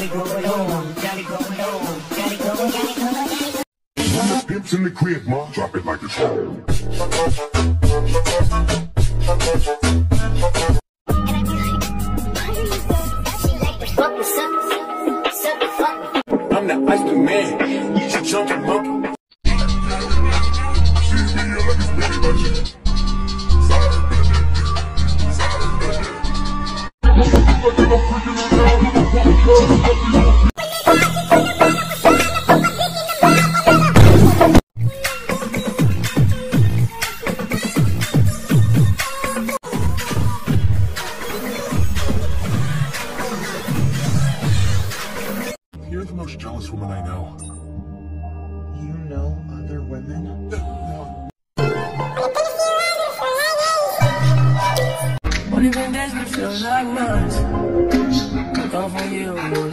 Pimps in the crib, ma. Drop it like it's home. I'm the ice cream man, eat your chunky monkey. You're the most jealous woman I know. You know other women? No. What even does me feel like much? Go for you.